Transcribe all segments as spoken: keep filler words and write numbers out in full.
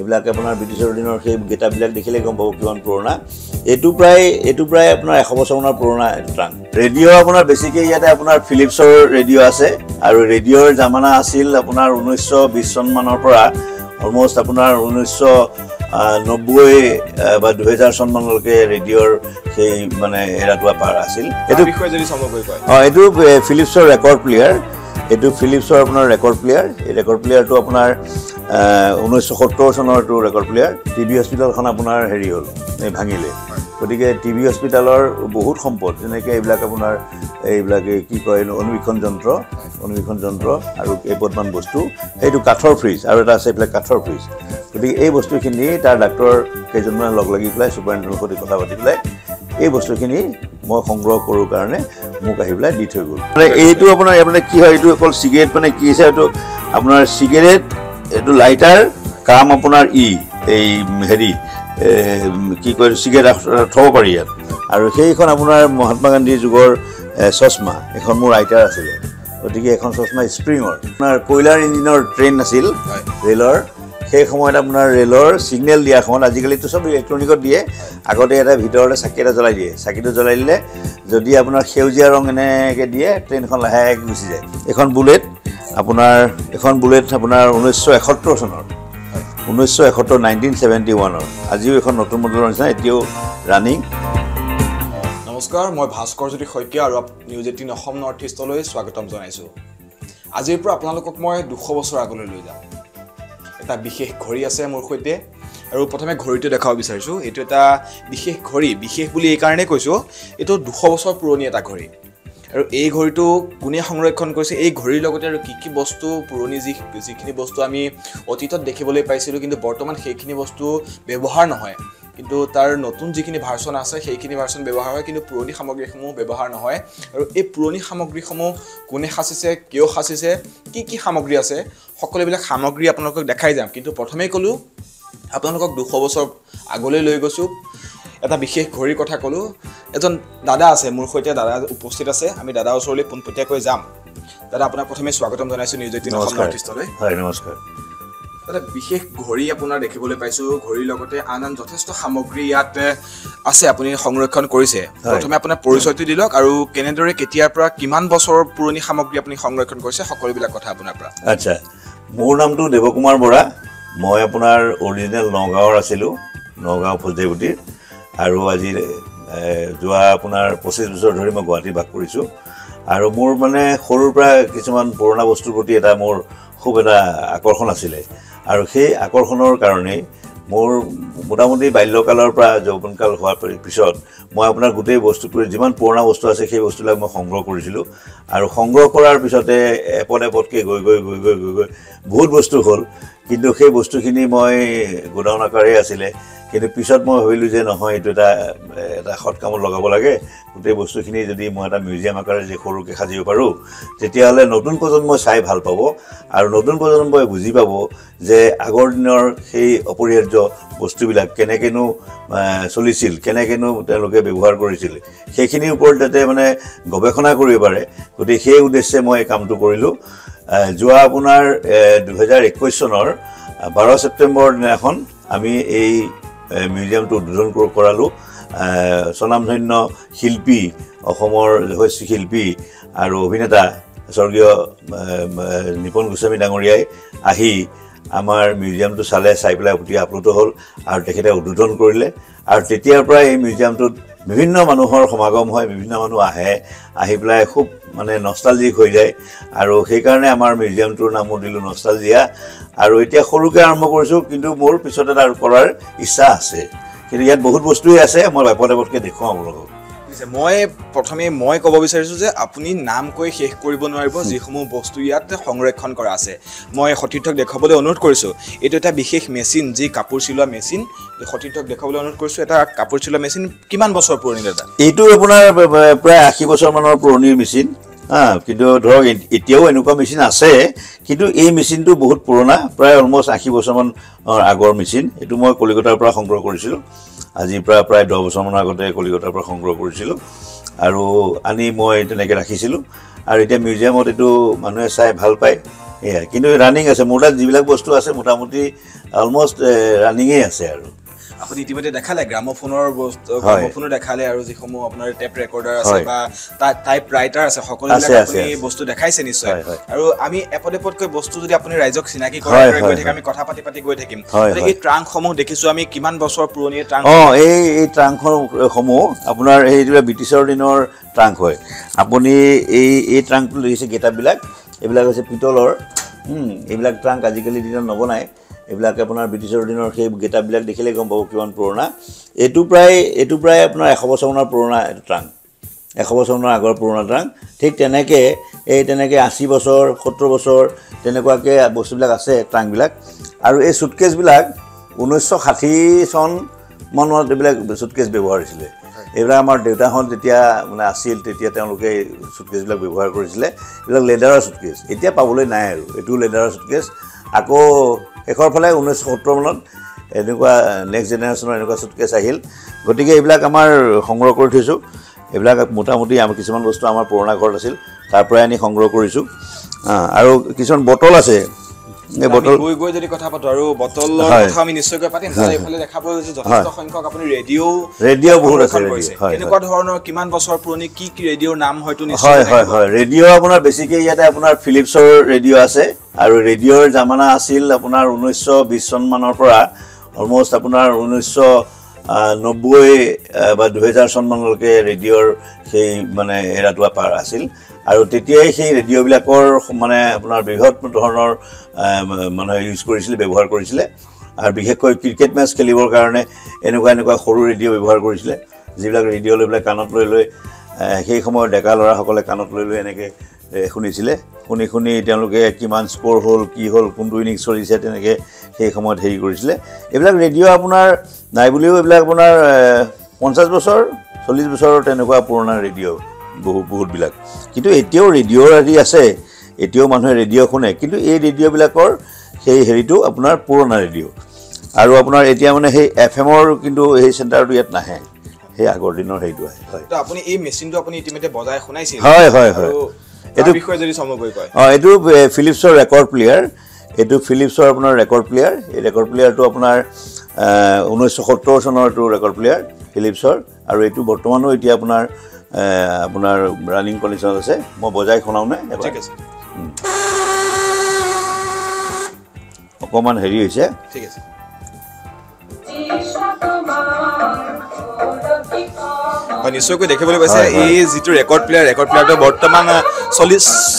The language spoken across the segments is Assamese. এবিলাক আপোনাৰ ব্রিটিশৰ দিনৰ সেই গেটাবিলাক দেখিলে গম পাব কিমান পুৰণা এটু প্ৰায় এটু প্ৰায় আপোনাৰ one hundred বছৰৰ পুৰণা ট্ৰাং ৰেডিঅ আপোনাৰ বেছিকে ইয়াতে আপোনাৰ ফিলিপছৰ ৰেডিঅ আছে আৰু ৰেডিঅৰ জামানা আছিল আপোনাৰ nineteen twenty চন মানৰ পৰা অলমোস্ট আপোনাৰ nineteen ninety বা two thousand চন মানলৈকে ৰেডিঅৰ সেই মানে এৰাটোৱা পাৰ আছিল এটু বিষয় যদি সমকৈ কয় অ এটু ফিলিপছৰ ৰেকৰ্ড প্লেয়াৰ এটু ফিলিপছৰ আপোনাৰ ৰেকৰ্ড প্লেয়াৰ এই ৰেকৰ্ড প্লেয়াৰটো আপোনাৰ nineteen seventy চনৰ টো ৰেকৰ্ড প্লেয়াৰ টিভি হস্পিটালখন আপোনাৰ হেৰি হল এই ভাঙিলে গতিকে টিভি হস্পিটালৰ বহুত সম্পদ যেনেকৈ এইবিলাক আপোনাৰ এইবিলাকে কি কয় অনুবীক্ষণ যন্ত্ৰ অনুবীক্ষণ যন্ত্ৰ আৰু এই পদমান বস্তু এইটো কাঠৰ ফ্ৰিজ আৰু এটা আছে এইবিলাক কাঠৰ ফ্ৰিজ গতিকে এই বস্তুখিনি তাৰ ডাক্তৰ কেজনমান লগ লাগি প্লাই সুপাৰণ্টৰ সৈতে কথা পাতি প্লাই এই বস্তুখিনি মই সংগ্ৰহ কৰো কাৰণে মোক আহিবলা দি থৈ গল মানে এইটো আপোনাৰ মানে কি হয় এইটো অকল সিগারেট মানে কি আছে এইটো আপোনাৰ সিগারেট এটু লাইটাৰ কাম আপোনাৰ ই এই হেৰি কি কয় সিগারেট থব পাৰি আৰু সেইখন আপোনাৰ মহাত্মা গান্ধী যুগৰ চশমা এখন মোৰ আইটাৰ আছিল ওদিকে এখন চশমা স্প্ৰিংৰ আপোনাৰ কয়লাৰ ইঞ্জিনৰ ট্ৰেইন আছিল ৰেলৰ সেই সময়ত আপোনাৰ ৰেলৰ সিগনেল দিয়া খন আজিকালি তো সব ইলেকট্ৰনিকত দিয়ে আগতে এটা ভিতৰতে চাকিটা জ্বলাই দিয়ে চাকিটো জ্বলাই দিলে যদি আপোনাৰ খেউজিয়া ৰং এনেকে দিয়ে ট্ৰেইনখন লাহেক গুচি যায় এখন বুলেট আপোনাৰ এখন বুলেট আপোনাৰ nineteen seventy-one চনৰ nineteen seventy-one nineteen seventy-one ৰ আজিও এখন নতুন মডেলৰ আছে এতিয়াও ৰানিং নমস্কাৰ মই ভাস্কৰ জ্যোতি শইকীয়া আৰু নিউজ eighteen অসম নৰ্থ ইষ্টলৈ স্বাগতম জনাইছো আজিৰ পৰা আপোনালোকক মই two hundred বছৰ আগলৈ লৈ যাম এটা বিশেষ ঘড়ী আছে মোৰ সৈতে আৰু প্ৰথমে ঘড়ীটো দেখাব বিচাৰিছো এটো এটা বিশেষ ঘড়ী বিশেষ বুলি এই কাৰণে কৈছো এটো two hundred বছৰ পুৰণি এটা ঘড়ী আৰু এই ঘড়ীটো কোনে সংৰক্ষণ কৰিছে এই ঘড়ীৰ লগতে আৰু কি কি বস্তু পুৰণি যি যিখিনি বস্তু আমি অতীতত দেখিবলৈ পাইছিলো কিন্তু বৰ্তমান সেইখিনি বস্তু ব্যৱহাৰ নহয় কিন্তু তাৰ নতুন যিখিনি ভাৰ্সন আছে সেইখিনি ভাৰ্সন ব্যৱহাৰ হয় কিন্তু পুৰণি সামগ্ৰীসমূহ ব্যৱহাৰ নহয় আৰু এই পুৰণি সামগ্ৰীসমূহ কোনে খাচিছে কিয় খাচিছে কি কি সামগ্ৰী আছে সকলোবিলাক সামগ্ৰী আপোনালোকক দেখাই যাম কিন্তু প্ৰথমেই কলো আপোনালোকক two hundred বছৰ আগলৈ লৈ গৈছো এটা বিশেষ ঘড়ীৰ কথা কলো এজন দাদা আছে মোৰ সৈতে দাদা উপস্থিত আছে আমি দাদা ওচৰলৈ পুনপটিয়াকৈ যাম দাদা আপোনাক প্ৰথমে স্বাগতম জনাইছো নিউজ eighteen অসম নৰ্থ ইষ্টলৈ হয় নমস্কাৰ এটা বিশেষ ঘড়ী আপোনাৰ দেখিবলৈ পাইছো ঘড়ীৰ লগতে আনন যথেষ্ট সামগ্ৰী ইয়াত আছে আপুনি সংৰক্ষণ কৰিছে প্ৰথমে আপোনাৰ পৰিচয়টো দিলক আৰু কেনেদৰে কেতিয়াৰ পৰা কিমান বছৰৰ পুৰণি সামগ্ৰী আপুনি সংৰক্ষণ কৰিছে সকলোবিলাক কথা আপোনাৰ পৰা আচ্ছা মোৰ নামটো দেৱকুমাৰ বৰা মই আপোনাৰ অৰিজিনেল নগাঁৱৰ আছিল নগাঁও ফুলদেউটি আৰু আজি যোৱা আপোনাৰ twenty-five বছৰ ধৰি মই গুৱাহাটী বাস কৰিছো আৰু মোৰ মানে সৰুৰ পৰা কিছুমান পুৰণা বস্তুৰ প্ৰতি এটা মোৰ খুব এটা আকৰ্ষণ আছিল আৰু সেই আকৰ্ষণৰ কাৰণে মোৰ মোটামুটি বাল্যকালৰ পৰা যৌৱনকাল হোৱাৰ পিছত মই আপোনাৰ গোটেই বস্তুটো যিমান পুৰণা বস্তু আছে সেই বস্তুবিলাক মই সংগ্ৰহ কৰিছিলো আৰু সংগ্ৰহ কৰাৰ পিছতে এপদ এপদকে গৈ গৈ গৈ গৈ গৈ বহুত বস্তু হ'ল কিন্তু সেই বস্তুখিনি মই গোডাউন আকাৰে আছিল কিন্তু পিছত মই ভাবিলো যে নহয় এইটো এটা এটা সৎকামত লগাব লাগে গোটেই বস্তুখিনি যদি মই এটা মিউজিয়াম আকাৰে যে সৰুকৈ সাজিব পাৰোঁ তেতিয়াহ'লে নতুন প্ৰজন্মই চাই ভাল পাব আৰু নতুন প্ৰজন্মই বুজি পাব যে আগৰ দিনৰ সেই অপৰিহাৰ্য বস্তুবিলাক কেনেকেনো চলিছিল কেনেকেনো তেওঁলোকে ব্যৱহাৰ কৰিছিল সেইখিনিৰ ওপৰত যাতে মানে গৱেষণা কৰিব পাৰে গতিকে সেই উদ্দেশ্যে মই এই কামটো কৰিলোঁ যোৱা আপোনাৰ twenty twenty-one চনৰ twelve ছেপ্টেম্বৰ দিনাখন আমি এই মিউজিয়ামটো উদ্বোধন কৰালো স্বনামধন্য শিল্পী অসমৰ যশস্বী শিল্পী আৰু অভিনেতা স্বৰ্গীয় নিপন গোস্বামী ডাঙৰীয়াই আহি আমাৰ মিউজিয়ামটো চালে চাই পেলাই অতি আপ্লুত হ'ল আৰু তেখেতে উদ্বোধন কৰিলে আৰু তেতিয়াৰ পৰা এই মিউজিয়ামটোত বিভিন্ন মানুহৰ সমাগম হয় বিভিন্ন মানুহ আহে আহি পেলাই খুব মানে নষ্টালজিক হৈ যায় আৰু সেইকাৰণে আমাৰ মিউজিয়ামটোৰ নামো দিলোঁ নষ্টালজিয়া আৰু এতিয়া সৰুকৈ আৰম্ভ কৰিছোঁ কিন্তু মোৰ পিছত এটা কৰাৰ ইচ্ছা আছে কিন্তু ইয়াত বহুত বস্তুৱেই আছে মই বাপত বাপতকৈ দেখুৱাম আপোনালোকক মই প্ৰথমে মই ক'ব বিচাৰিছো যে আপুনি নাম কৈ শেষ কৰিব নোৱাৰিব যিসমূহ বস্তু ইয়াত সংৰক্ষণ কৰা আছে মই সতীৰ্থক দেখাবলৈ অনুৰোধ কৰিছো এইটো এটা বিশেষ মেচিন যি কাপোৰ চিলোৱা মেচিন সতীৰ্থক দেখাবলৈ অনুৰোধ কৰিছো এটা কাপোৰ চিলোৱা মেচিন কিমান বছৰ পুৰণি দাদা এইটো আপোনাৰ প্ৰায় eighty বছৰ মানৰ পুৰণি মেচিন হা কিন্তু ধৰক এতিয়াও এনেকুৱা মেচিন আছে কিন্তু এই মেচিনটো বহুত পুৰণা প্ৰায় অলমোষ্ট eighty বছৰ মানৰ আগৰ মেচিন এইটো মই কলিকতাৰ পৰা সংগ্ৰহ কৰিছিলো আজি প্রায় প্রায় ten বছৰ মান আগতে কলিকতাৰ পৰা সংগ্ৰহ কৰিছিলো আৰু আনি মই তেনেকৈ ৰাখিছিলো আৰু এতিয়া মিউজিয়ামত এটো মানুহে চাই ভাল পায় এয়া কিন্তু ৰানিং আছে মোটা যিবিলাক বস্তু আছে মোটামুটি almost running আপনি ইতিমধ্যে দেখালে গ্রামোফোনৰ বস্তু গ্রামোফোনৰ দেখালে আৰু যিসমূহ আপোনাৰ টেপ ৰেকৰ্ডাৰ আছে বা টাইপ ৰাইটাৰ আছে সকলোবিলাক আপুনি বস্তু দেখাইছে নিশ্চয় আৰু আমি এপদেপতকৈ বস্তু যদি আপুনি ৰাইজক চিনাকি কৰাৰ গৈ থাকিম আমি কথা পাতি পাতি গৈ থাকিম এই ট্ৰাংকসমূহ দেখিছো আমি কিমান বছৰ পুৰণি ট্ৰাংক অ এই এই ট্ৰাংকসমূহ আপোনাৰ এই ব্ৰিটিছৰ দিনৰ ট্ৰাংক হয় আপুনি এই এই ট্ৰাংকটো লৈছে গেটাবিলাক এইবিলাক আছে পিতলৰ হুম এইবিলাক ট্ৰাংক আজিকালি দিনৰ নবনায় এবিলাক আপোনাৰ ব্ৰিটিছৰ দিনৰ সেই গেটাবিলাক দেখিলে গম পাব কিমান পুৰণা এটু প্ৰায় এটু প্ৰায় আপোনাৰ one hundred বছৰৰ পুৰণা ট্ৰাংক one hundred বছৰৰ আগৰ পুৰণা ট্ৰাংক ঠিক তেনেকে এই তেনেকে eighty বছৰ seventy বছৰ তেনেকুৱাকে বস্তুবিলাক আছে ট্ৰাংকবিলাক আৰু এই সুটকেছবিলাক nineteen sixty চন মনত এইবিলাক সুটকেছ ব্যৱহাৰ হৈছিল এবাৰ আমাৰ ডেটা হল তেতিয়া মানে আছিল তেতিয়া তেওঁলোকে সুটকেছবিলাক ব্যৱহাৰ কৰিছিল এইবিলাক লেডাৰৰ সুটকেছ এতিয়া পাবলৈ নাই আৰু এটু লেডাৰৰ সুটকেছ আকো একৰ ফলে nineteen seventy মনত এনেকুৱা নেক্সট জেনারেশনৰ এনেকুৱা সুটকেছ আহিল গতিকে এইবিলাক আমাৰ সংগ্ৰহ কৰি থৈছো এইবিলাক মোটামুটি আমি কিছুমান বস্তু আমাৰ পুৰণা ঘৰত আছিল তাৰ পৰা আমি সংগ্ৰহ কৰিছো আৰু কিছুমান বটল আছে এই বটল গৈ গৈ যদি কথা পাতো আৰু বটলৰ কথা আমি নিশ্চয়কৈ পাতিম এইফালে দেখা পাও যে যথেষ্ট সংখ্যক আপুনি ৰেডিও ৰেডিও বহুত আছে এনেকুৱা ধৰণৰ কিমান বছৰ পুৰণি কি কি ৰেডিওৰ নাম হয়তো নিশ্চয় হয় হয় ৰেডিও আপোনাৰ বেছিকৈ ইয়াতে আপোনাৰ ফিলিপছৰ ৰেডিও আছে আৰু ৰেডিওৰ জামানা আছিল আপোনাৰ nineteen twenty চন মানৰ পৰা অলমোস্ট আপোনাৰ nineteen ninety বা two thousand চন মানলৈকে ৰেডিওৰ সেই মানে এৰাটোৱা পাৰ আছিল আৰু তেতিয়াই সেই ৰেডিও বিলাকৰ মানে আপোনাৰ বৃহৎ ধৰণৰ মানে ইউজ কৰিছিল ব্যৱহাৰ কৰিছিল আৰু বিশেষকৈ ক্ৰিকেট ম্যাচ খেলিবৰ কাৰণে এনেকুৱা এনেকুৱা সৰু ৰেডিও ব্যৱহাৰ কৰিছিল যিবিলাক ৰেডিও লৈ বিলাক কাণত লৈ লৈ সেই সময়ৰ ডেকা লৰাসকলে কাণত লৈ লৈ এনেকৈ শুনিছিল শুনি শুনি তেওঁলোকে কিমান স্কোৰ হ'ল কি হ'ল কোনটো ইনিংছ চলিছে তেনেকৈ সেই সময়ত হেৰি কৰিছিল এইবিলাক ৰেডিও আপোনাৰ নাই বুলিও এইবিলাক আপোনাৰ পঞ্চাছ বছৰ চল্লিছ বছৰৰ তেনেকুৱা পুৰণা ৰেডিও বহুত বহুতবিলাক কিন্তু এতিয়াও ৰেডিঅ'ৰ আদি আছে এতিয়াও মানুহে ৰেডিঅ' শুনে কিন্তু এই ৰেডিঅ'বিলাকৰ সেই হেৰিটো আপোনাৰ পুৰণা ৰেডিঅ' আৰু আপোনাৰ এতিয়া মানে সেই এফ এমৰ কিন্তু সেই চেণ্টাৰটো ইয়াত নাহে সেই আগৰ দিনৰ হেৰিটো আহে হয় তো আপুনি এই মেচিনটো আপুনি ইতিমধ্যে বজাই শুনাইছিল হয় হয় হয় এইটো বিষয়ে যদি সমগ্ৰ কয় অঁ এইটো ফিলিপছৰ ৰেকৰ্ড প্লেয়াৰ এইটো ফিলিপছৰ আপোনাৰ ৰেকৰ্ড প্লেয়াৰ এই ৰেকৰ্ড প্লেয়াৰটো আপোনাৰ nineteen seventy চনৰ এইটো ৰেকৰ্ড প্লেয়াৰ ফিলিপছৰ আৰু এইটো বৰ্তমানো এতিয়া আপোনাৰ আপোনাৰ ৰানিং কণ্ডিশ্যনত আছে মই বজাই শুনাও নাই ঠিক আছে অকমান হেৰি হৈছে ঠিক আছে নিশ্চয়কৈ দেখিবলৈ পাইছে এই যিটো ৰেকৰ্ড প্লেয়াৰ ৰেকৰ্ড প্লেয়াৰটো বৰ্তমান চলি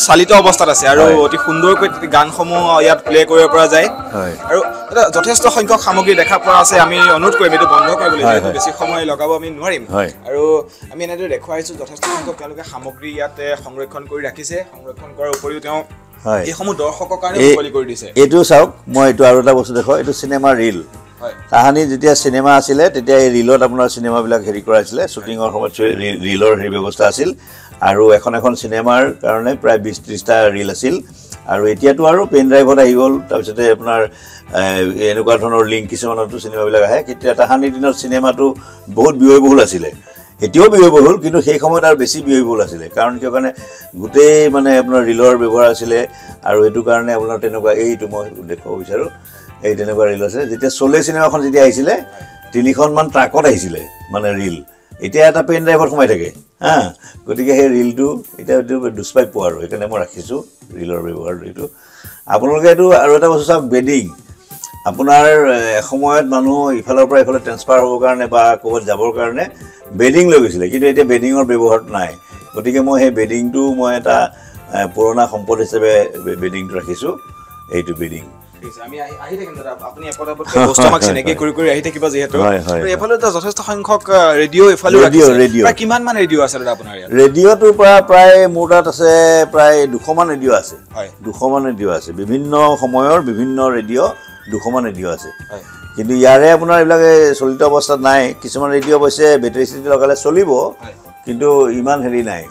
চালিত অৱস্থাত আছে আৰু অতি সুন্দৰকৈ গানসমূহ ইয়াত প্লে কৰিব পৰা যায় আৰু যথেষ্ট সংখ্যক সামগ্ৰী দেখা পোৱা আছে আমি অনুৰোধ কৰিম এইটো বন্ধ কৰিবলৈ যিহেতু বেছি সময় লগাব আমি নোৱাৰিম আৰু আমি এনেদৰে দেখুৱাইছোঁ যথেষ্ট সংখ্যক তেওঁলোকে সামগ্ৰী ইয়াতে সংৰক্ষণ কৰি ৰাখিছে সংৰক্ষণ কৰাৰ উপৰিও তেওঁ এইসমূহ দৰ্শকৰ কাৰণে মুকলি কৰি দিছে এইটো চাওক মই এইটো আৰু এটা বস্তু দেখুৱাওঁ এইটো চিনেমা ৰিল তাহানি যেতিয়া চিনেমা আছিলে তেতিয়া এই ৰিলত আপোনাৰ চিনেমাবিলাক হেৰি কৰা আছিলে শ্বুটিঙৰ সময়ত ৰিলৰ হেৰি ব্যৱস্থা আছিল আৰু এখন এখন চিনেমাৰ কাৰণে প্ৰায় বিশ ত্ৰিছটা ৰিল আছিল আৰু এতিয়াতো আৰু পেন ড্ৰাইভত আহি গ'ল তাৰপিছতে আপোনাৰ এনেকুৱা ধৰণৰ লিংক কিছুমানতো চিনেমাবিলাক আহে তেতিয়া তাহানিৰ দিনত চিনেমাটো বহুত ব্যয়বহুল আছিলে এতিয়াও ব্যয়বহুল কিন্তু সেই সময়ত আৰু বেছি ব্যয়বহুল আছিলে কাৰণ কিয় কাৰণে গোটেই মানে আপোনাৰ ৰিলৰ ব্যৱহাৰ আছিলে আৰু এইটো কাৰণে আপোনাৰ তেনেকুৱা এইটো মই দেখুৱাব বিচাৰোঁ এই তেনেকুৱা ৰিল আছিলে যেতিয়া চলে চিনেমাখন যেতিয়া আহিছিলে তিনিখনমান ট্ৰাকত আহিছিলে মানে ৰিল এতিয়া এটা পেন ড্ৰাইভত সোমাই থাকে হা গতিকে সেই ৰিলটো এতিয়া দুষ্প্ৰাপ্য আৰু সেইকাৰণে মই ৰাখিছোঁ ৰিলৰ ব্যৱহাৰটো এইটো আপোনালোকে এইটো আৰু এটা বস্তু চাওক বেডিং আপোনাৰ সময়ত মানুহ ইফালৰ পৰা ইফালে ট্ৰেন্সফাৰ হ'বৰ কাৰণে বা ক'ৰবাত যাবৰ কাৰণে বেডিং লৈ গৈছিলে কিন্তু এতিয়া বেডিঙৰ ব্যৱহাৰটো নাই গতিকে মই সেই বেডিংটো মই এটা পুৰণা সম্পদ হিচাপে বেডিংটো ৰাখিছোঁ এইটো বেডিং আমি আহি থাকিম দাদা আপুনি এপদ এপদ বস্তু আমাক চিনাকি কৰি কৰি আহি থাকিব যিহেতু এফালে যথেষ্ট সংখ্যক ৰেডিঅ' এফালে কিমানমান ৰেডিঅ' আছে দাদা আপোনাৰ ৰেডিঅ'টোৰ পৰা প্ৰায় মোৰ তাত আছে প্ৰায় দুশমান ৰেডিঅ' আছে হয় দুশমান ৰেডিঅ' আছে বিভিন্ন সময়ৰ বিভিন্ন ৰেডিঅ' দুশমান ৰেডিঅ' আছে কিন্তু ইয়াৰে আপোনাৰ এইবিলাক চলিত অৱস্থাত নাই কিছুমান ৰেডিঅ' অৱশ্যে বেটেৰী চেটেৰী লগালে চলিব কিন্তু ইমান হেৰি নাই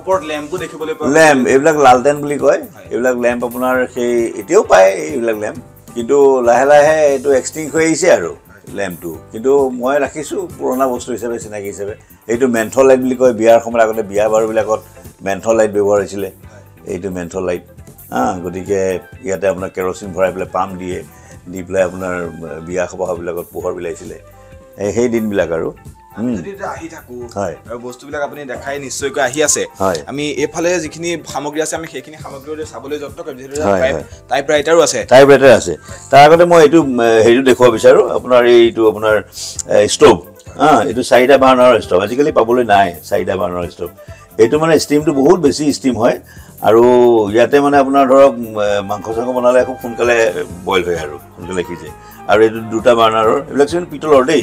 ওপৰত লেম্পটো দেখিবলৈ পাওঁ লেম্প এইবিলাক লালটেন বুলি কয় এইবিলাক লেম্প আপোনাৰ সেই এতিয়াও পায় এইবিলাক লেম্প কিন্তু লাহে লাহে এইটো এক্সটিং হৈ আহিছে আৰু লেম্পটো কিন্তু মই ৰাখিছোঁ পুৰণা বস্তু হিচাপে চিনাকি হিচাপে এইটো মেন্থল লাইট বুলি কয় বিয়াৰ সময়ত আগতে বিয়া বাৰুবিলাকত মেন্থল লাইট ব্যৱহাৰ হৈছিলে এইটো মেন্থল লাইট হা গতিকে ইয়াতে আপোনাৰ কেৰচিন ভৰাই পেলাই পাম্প দিয়ে Deep lab na biyakoba bilagot pohar bilaisile. Hey din bilagaru. Jadi dah ahi taku. Bostu bilag apni dekhay niscoi ko ahi ase. Ami ephale jikini hamogri ase ami khekini hamogri le sabole jotto kabjere typewriter ase. Typewriter ase. Tar agote moi etu heru dekhuwa bicharu apnar etu apnar stove. Ah, etu side burner stove. Basically pabole nai side burner stove. Etu mane steam tu bahut beshi steam hoy. आरो याते माने अपना धरक मांखसंग बनाले खूब फुनकले बॉईल होय आरो फुनकले किजे आरो दुटा बार्नरर इलेक्शन पिटलर दे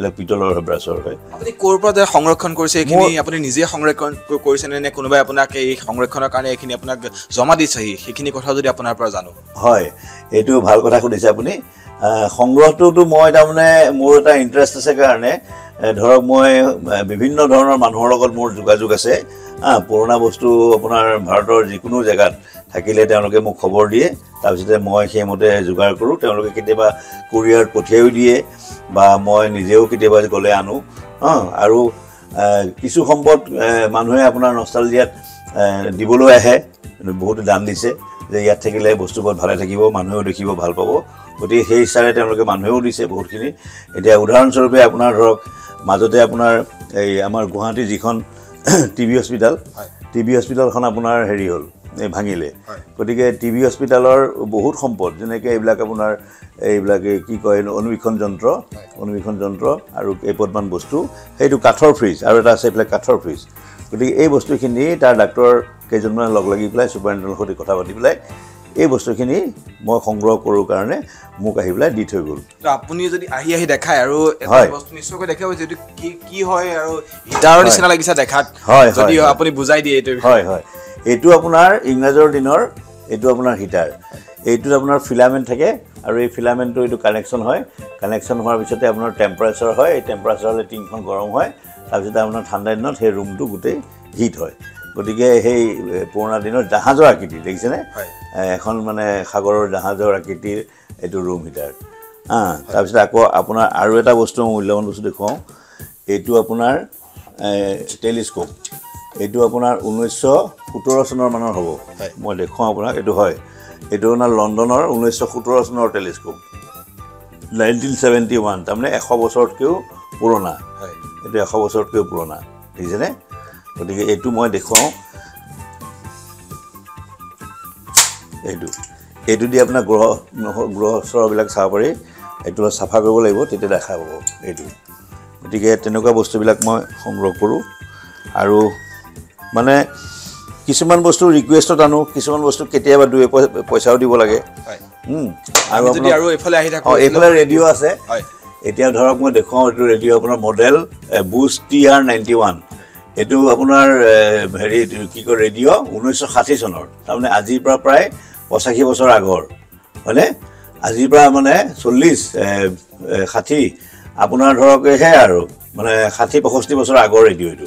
इला पिटलर ब्रासर होय আপুনি कोर पर संरक्षण কৰিছে এখিনি আপুনি নিজে সংৰক্ষণ কৰিছে নে কোনোবাই আপোনাক এই সংৰক্ষণৰ কাৰণে এখিনি আপোনাক জমা দিছে এখিনি কথা যদি আপোনাৰ পৰা জানো হয় এটো ভাল কথা কৈছে আপুনি সংগ্ৰহটো মই তাৰমানে মোৰ এটা ইন্টাৰেষ্ট আছে কাৰণে ধৰক মই বিভিন্ন ধৰণৰ মানুহৰ লগত মোৰ যোগাযোগ আছে Ah, Purana bostu apnar Bharator jikunu jagat thakile teologe mok khobor diye tarpisite moi sei mote jugar koru teologe keteba courier pothiai diye ba moi nijeo keteba gole anu ha aru kichu sompod manuhe apnar nostalgia dibolo ahe bahut dam dise je yat thakile bostu bor bhale thakibo manuhe dekhibo bhal pabo goti sei hisare teologe manuheo dise bahut kini eta udaharon sorupe apnar dhorok majote apnar ei amar Guwahati jikhon TV hospital TV hospital khon apunar heri hol e bhangile kotige TV hospital or bahut sompod jene ke eblak apunar eblak ki koy onubikon jontro onubikon jontro aru e podman bostu heitu kathor freeze aru eta ase eblak kathor freeze kotige ei bostu khini tar doctor ke jonman log lagi pilai superintendent hoti kotha pati pilai এই বস্তুখিনি মই সংগ্ৰহ কৰো কাৰণে মোক আহিবলা দি থৈ গল তো আপুনি যদি আহি আহি দেখাই আৰু এই বস্তু নিশ্চয়কৈ দেখাও যে কি কি হয় আৰু ইটাৰৰ নিচিনা লাগিছে দেখাত যদি আপুনি বুজাই দিয়ে এইটো হয় হয় এইটো আপোনাৰ ইংৰাজৰ দিনৰ এইটো আপোনাৰ হিটাৰ এইটো আপোনাৰ ফিলামেন্ট থাকে আৰু এই ফিলামেন্টটো এইটো কানেকচন হয় কানেকচন হোৱাৰ পিছতে আপোনাৰ টেম্পাৰেচাৰ হয় এই টেম্পাৰেচাৰলে টিংখন গৰম হয় তাৰপিছত আপোনাৰ ঠাণ্ডা দিনত সেই ৰুমটো গুটে হিট হয় গতিকে সেই পুৰণা দিনৰ জাহাজৰ আকৃতি দেখিছেনে এখন মানে সাগৰৰ জাহাজৰ আকৃতিৰ এটো ৰুম হিটাৰ আ তাৰপিছত আকৌ আপোনাৰ আৰু এটা বস্তু মূল্যৱান বস্তু দেখুৱাও এটো আপোনাৰ টেলিস্কোপ এটো আপোনাৰ nineteen seventeen চনৰ মানৰ হ'ব মই দেখুৱাও আপোনাক এটো হয় এটো না লণ্ডনৰ nineteen seventeen চনৰ টেলিস্কোপ nineteen seventy-one তাৰমানে one hundred বছৰতকৈও পুৰণা হয় এটো one hundred বছৰতকৈও পুৰণা দেখিছেনে ওদিকে এটু মই দেখাও এটু এটু দি আপনা গ্রহ গ্রহ সর বিলাক সাফা পৰি এটু সাফা কৰিব লাগিব তেতে দেখা হ'ব এটু ওদিকে তেনকা বস্তু বিলাক মই সংগ্ৰহ কৰো আৰু মানে কিছুমান বস্তু ৰিকুৱেষ্টত আনো কিছুমান বস্তু কেতিয়াবা দুই পইচাও দিব লাগে হয় হুম আৰু যদি আৰু এফালে আহি থাকো এফালে ৰেডিও আছে হয় এতিয়া ধৰক মই দেখাও এটু ৰেডিও আপোনাৰ model Bush T R ninety-one এটু আপোনাৰ ভেৰি কি কো ৰেডিও nineteen sixty চনৰ তাৰমানে আজি পৰা প্ৰায় eighty-five বছৰ আগৰ হয়নে আজি পৰা মানে forty sixty আপোনাৰ ধৰক হে আৰু মানে sixty sixty-five বছৰ আগৰ ৰেডিও এটু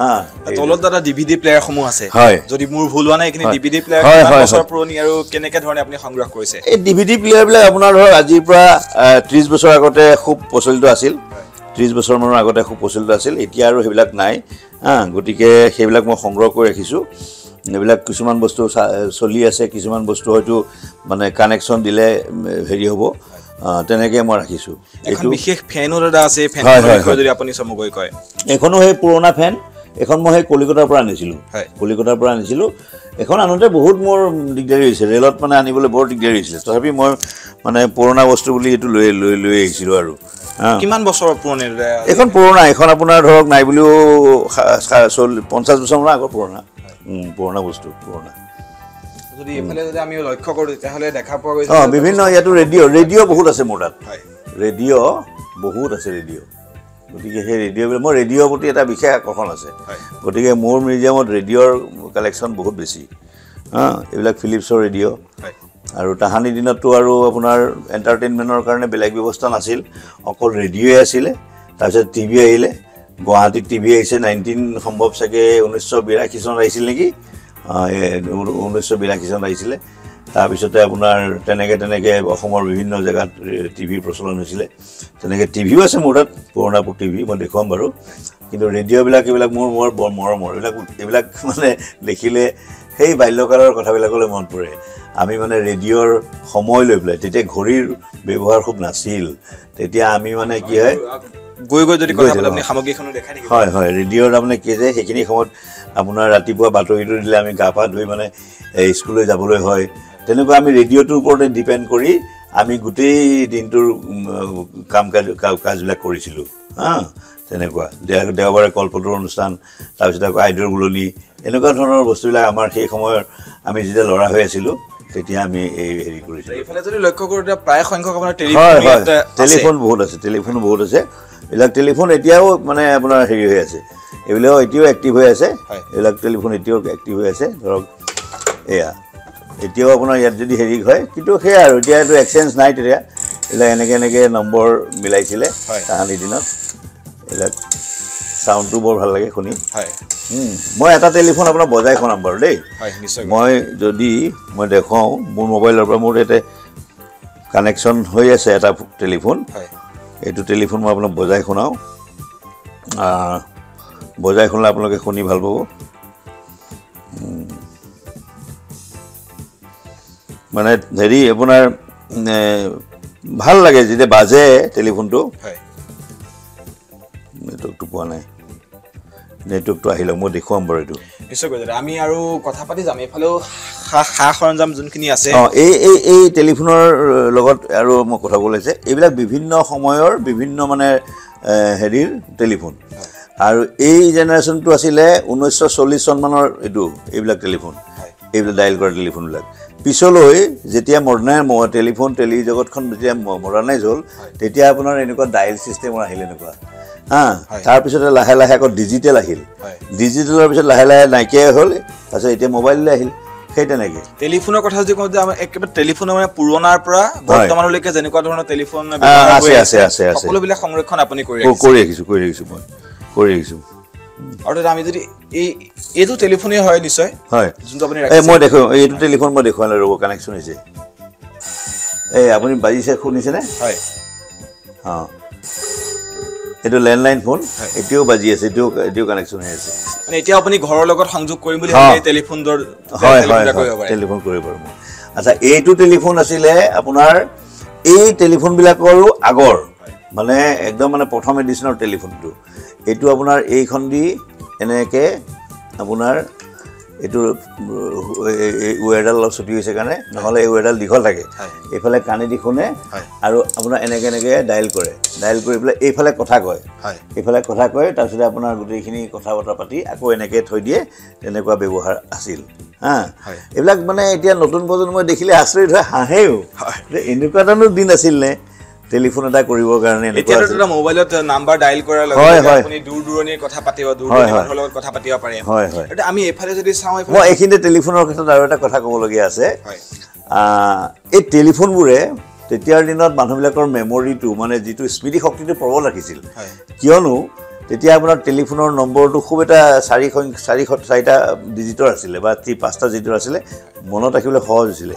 হ্যাঁ তলত দাদা ডিভিডি প্লেয়াৰ সমূহ আছে যদি মোৰ ভুল হোৱা নাই এখিনি ডিভিডি প্লেয়াৰ বছৰ পুৰণি আৰু কেনেকে ধৰণে আপুনি সংগ্ৰহ কৰিছে এই ডিভিডি প্লেয়াৰ বিলাক আপোনাৰ ধৰ আজিৰ পৰা thirty বছৰ আগতে খুব প্ৰচলিত আছিল thirty বছৰ মানৰ আগতে খুব প্ৰচলিত আছিল এতিয়া আৰু হেবিলাক নাই হ্যাঁ গটিকে হেবিলাক মই সংগ্ৰহ কৰি ৰাখিছো নেবিলাক কিছুমান বস্তু চলি আছে কিছুমান বস্তু হয়তো মানে কানেকচন দিলে হেৰি হ'ব তেনেকে মই ৰাখিছো এটো বিশেষ ফেনৰ দাদা আছে ফেনৰ যদি আপুনি সমগৈ কয় এখনো হে পুৰণা ফেন এখন মই হে কলিকতাৰ পৰা আনিছিলো কলিকতাৰ পৰা আনিছিলো এখন আনতে বহুত মোৰ দিগদাৰি হৈছে ৰেলত মানে আনিবলৈ বহুত দিগদাৰি হৈছিল তথাপি মই মানে পুৰণা বস্তু বুলি এটো লৈ লৈ আহিছিলো আৰু কিমান বছৰ পুৰণা এখন পুৰণা এখন আপোনাৰ ধৰক নাই বুলিও fifty বছৰৰ আগৰ পুৰণা পুৰণা বস্তু পুৰণা যদি এফালে যদি আমি লক্ষ্য কৰো তাহলে দেখা পোৱা গৈছে অ বিভিন্ন ইয়াটো ৰেডিও ৰেডিও বহুত আছে মোটাত ৰেডিও বহুত আছে ৰেডিও গতিকে হে ৰেডিও মই ৰেডিও প্ৰতি এটা বিশেষ আকৰ্ষণ আছে গতিকে মোৰ মিউজিয়ামত ৰেডিওৰ কালেকচন বহুত বেছি আ এইবিলাক ফিলিপছৰ ৰেডিও আৰু তাহানি দিনতো আৰু আপোনাৰ এন্টাৰটেইনমেন্টৰ কাৰণে বেলেগ ব্যৱস্থা নাছিল অকল ৰেডিওয়ে আছিল তাৰপিছত টিভি আহিলে Guwahati TV আহিছে nineteen সম্ভৱ সকে nineteen eighty-two চন আহিছিল নেকি উনিশশো বিরাশি চন আহিছিলে তাৰ পিছতে আপোনাৰ তেনেকে তেনেকে অসমৰ বিভিন্ন জায়গাত টিভি প্ৰচলন হৈছিলে তেনেকে টিভিও আছে মোৰত পুৰণা টিভি মই দেখোম বাৰু কিন্তু ৰেডিঅ' বিলাক এইবিলাক মোৰ মোৰ মৰমৰ এইবিলাক এইবিলাক মানে দেখিলে সেই বাল্যকালৰ কথাবিলাকলৈ মন পৰে আমি মানে ৰেডিঅ'ৰ সময় লৈ বলে তেতিয়া ঘড়ীৰ ব্যৱহাৰ খুব নাছিল তেতিয়া আমি মানে কি হয় গৈ গৈ যদি কথা আপুনি সামগ্ৰীখনো দেখা নেকি হয় হয় ৰেডিঅ'ৰ আপুনি কি যে সেইখিনি সময়ত আপোনাৰ ৰাতিপুৱা বাতৰিটো দিলে আমি গাপা ধুই মানে স্কুললৈ যাবলৈ হয় তেনকৈ আমি ৰেডিঅ'টোৰ ওপৰতে ডিপেন্ড কৰি আমি গুটেই দিনটোৰ কাম কাজবিলাক কৰিছিলো হা তেনেকুৱা দেওবাৰে কল্পতৰ অনুষ্ঠান তাৰ পিছত আইডৰ গুলনি এনেকুৱা ধৰণৰ বস্তুবিলাক আমাৰ সেই সময়ৰ আমি যেতিয়া লৰা হৈ আছিলো তেতিয়া আমি এই হেৰি কৰিছিলো এইফালে যদি লক্ষ্য কৰোঁ প্ৰায় সংখ্যক আপোনাৰ টেলিফোন বহুত আছে টেলিফোন বহুত আছে এইবিলাক টেলিফোন এতিয়াও মানে আপোনাৰ হেৰি হৈ আছে এইবিলাকও এতিয়াও এক্টিভ হৈ আছে এইবিলাক টেলিফোন এতিয়াও এক্টিভ হৈ আছে ধৰক এয়া এতিয়াও আপোনাৰ ইয়াত যদি হেৰি হয় কিন্তু সেয়া আৰু এতিয়া এইটো এক্সচেঞ্জ নাই তেতিয়া এইবিলাক এনেকৈ এনেকৈ নম্বৰ মিলাইছিলে তাহানি দিনত এইবিলাক চাউণ্ডটো বৰ ভাল লাগে শুনি হয় মই এটা টেলিফোন আপোনাৰ বজাই শুনাম বাৰু দেই মই যদি মই দেখাওঁ মোৰ মোবাইলৰ পৰা মোৰ ইয়াতে কানেকশ্যন হৈ আছে এটা টেলিফোন এইটো টেলিফোন মই আপোনাক বজাই শুনাওঁ বজাই শুনিলে আপোনালোকে শুনি ভাল পাব মানে হেৰি আপোনাৰ ভাল লাগে যেতিয়া বাজে টেলিফোনটো নেটৱৰ্কটো পোৱা নাই নেটৱৰ্কটো আহিলে মই দেখুৱাম বাৰু এইটো নিশ্চয় আমি আৰু কথা পাতি যাম এইফালেও সা সৰঞ্জাম যোনখিনি আছে অঁ এই এই এই টেলিফোনৰ লগত আৰু মই কথা ক'ব লাগিছে এইবিলাক বিভিন্ন সময়ৰ বিভিন্ন মানে হেৰিৰ টেলিফোন আৰু এই জেনেৰেশ্যনটো আছিলে ঊনৈছশ চল্লিছ চনমানৰ এইটো এইবিলাক টেলিফোন এইবিলাক ডায়েল কৰা টেলিফোনবিলাক পিছলৈ যেতিয়া মডাৰ্ণ টেলিফোন টেলি জগতখন যেতিয়া মডাৰ্ণাইজ হ'ল তেতিয়া আপোনাৰ এনেকুৱা ডায়েল ছিষ্টেমৰ আহিল এনেকুৱা হা তাৰপিছতে লাহে লাহে আকৌ ডিজিটেল আহিল ডিজিটেলৰ পিছত লাহে লাহে নাইকিয়াই হ'ল তাৰপিছত এতিয়া মোবাইললৈ আহিল সেই তেনেকৈ টেলিফোনৰ কথা যদি কওঁ যে আমাৰ একেবাৰে টেলিফোনৰ মানে পুৰণাৰ পৰা বৰ্তমানলৈকে যেনেকুৱা ধৰণৰ টেলিফোন আছে আছে আছে সকলোবিলাক সংৰক্ষণ আপুনি কৰি কৰি ৰাখিছোঁ কৰি ৰাখিছোঁ মই কৰি ৰাখিছোঁ আৰু আমি যদি এই এইটো টেলিফোনে হয় নিশ্চয় হয় যোনটো আপুনি মই দেখো এইটো টেলিফোন মই দেখুৱালে ৰ'ব কানেকশ্যন হৈছে এই আপুনি বাজিছে শুনিছেনে হয় অঁ এইটো লেণ্ডলাইন ফোন এতিয়াও বাজি আছে এতিয়াও এতিয়াও কানেকশ্যন হৈ আছে মানে এতিয়া আপুনি ঘৰৰ লগত সংযোগ কৰিম বুলি টেলিফোন টেলিফোন কৰিব পাৰোঁ আচ্ছা এইটো টেলিফোন আছিলে আপোনাৰ এই টেলিফোনবিলাকৰো আগৰ মানে একদম মানে প্ৰথম এডিশ্যনৰ টেলিফোনটো এইটো আপোনাৰ এইখন দি এনেকৈ আপোনাৰ এইটো ৱেৰডাল অলপ ছুটি হৈছে কাৰণে নহ'লে এই ৱেৰডাল দীঘল থাকে এইফালে কাণেদি শুনে আৰু আপোনাৰ এনেকৈ এনেকৈ ডায়েল কৰে ডায়েল কৰি পেলাই এইফালে কথা কয় এইফালে কথা কয় তাৰপিছতে আপোনাৰ গোটেইখিনি কথা বতৰা পাতি আকৌ এনেকৈ থৈ দিয়ে তেনেকুৱা ব্যৱহাৰ আছিল হা এইবিলাক মানে এতিয়া নতুন প্ৰজন্মই দেখিলে আচৰিত হয় হাঁহেও এনেকুৱা এটানো দিন আছিল নে টেলিফোন এটা কৰিবৰ কাৰণে মোবাইলত নাম্বাৰ ডায়েল কৰাৰ আপুনি দূৰ দূৰণিৰ কথা পাতিব দূৰ দূৰণিৰ লগত কথা পাতিব পাৰে হয় হয় এটা আমি এফালে যদি চাওঁ মই এইখিনিতে টেলিফোনৰ ক্ষেত্ৰত আৰু এটা কথা ক'বলগীয়া আছে এই টেলিফোনবোৰে তেতিয়াৰ দিনত মানুহবিলাকৰ মেমৰিটো মানে যিটো স্মৃতি শক্তিটো প্ৰবল ৰাখিছিল কিয়নো তেতিয়া আপোনাৰ টেলিফোনৰ নম্বৰটো খুব এটা চাৰি চাৰি চাৰিটা ডিজিটৰ আছিলে বা পাঁচটা ডিজিটৰ আছিলে মনত ৰাখিবলৈ সহজ হৈছিলে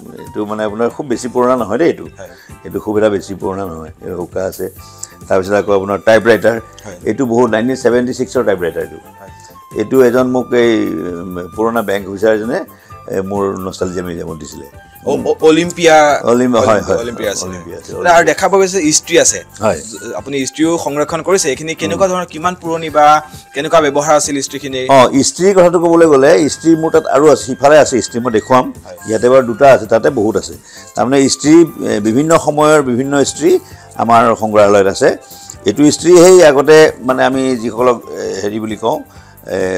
এইটো মানে আপোনাৰ খুব বেছি পুৰণা নহয় দেই এইটো এইটো খুব এটা বেছি পুৰণা নহয় এই হুক্কা আছে তাৰপিছত আকৌ আপোনাৰ টাইপ ৰাইটাৰ এইটো বহুত নাইনটিন ছেভেণ্টি ছিক্সৰ টাইপ ৰাইটাৰটো এইটো এজন মোক এই পুৰণা বেংক অফিচাৰ এজনে মোৰ নষ্টালজিয়া মিউজিয়ামত দিছিলে অলিম্পিয়া আৰু দেখা পোৱা গৈছে হিষ্ট্ৰী আছে আপুনি হিষ্ট্ৰীও সংৰক্ষণ কৰিছে এইখিনি কেনেকুৱা ধৰণৰ কিমান পুৰণি বা কেনেকুৱা ব্যৱহাৰ আছিল হিষ্ট্ৰীখিনি অঁ হিষ্ট্ৰীৰ কথাটো ক'বলৈ গ'লে হিষ্ট্ৰী মোৰ তাত আৰু আছে সিফালে আছে হিষ্ট্ৰী মই দেখুৱাম ইয়াতে বাৰু দুটা আছে তাতে বহুত আছে তাৰমানে হিষ্ট্ৰী বিভিন্ন সময়ৰ বিভিন্ন হিষ্ট্ৰী আমাৰ সংগ্ৰহালয়ত আছে এইটো হিষ্ট্ৰী সেই আগতে মানে আমি যিসকলক হেৰি বুলি কওঁ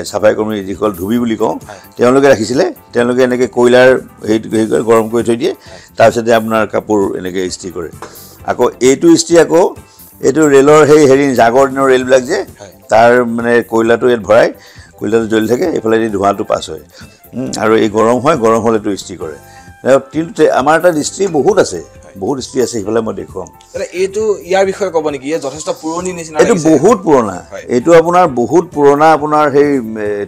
চাফাই কৰ্মী যিসকল ধুবি বুলি কওঁ তেওঁলোকে ৰাখিছিলে তেওঁলোকে এনেকৈ কয়লাৰ হেৰি হেৰি কৰে গৰম কৰি থৈ দিয়ে তাৰপিছতে আপোনাৰ কাপোৰ এনেকৈ ইস্ত্ৰি কৰে আকৌ এইটো ইস্ত্ৰি আকৌ It will relor hey herin Zagor no rail black jay, tar mane coila to it bright, coila to Jolteke, if I did want to pass away. Are a gorom, gorom hole to sticker. Now till Amata district, who does it? বহুত ইস্তি আছে ইফালে মই দেখোম মানে এটো ইয়াৰ বিষয়ে ক'ব নেকি এ যথেষ্ট পুৰণি নিচিনা এটো বহুত পুৰণা এটো আপোনাৰ বহুত পুৰণা আপোনাৰ সেই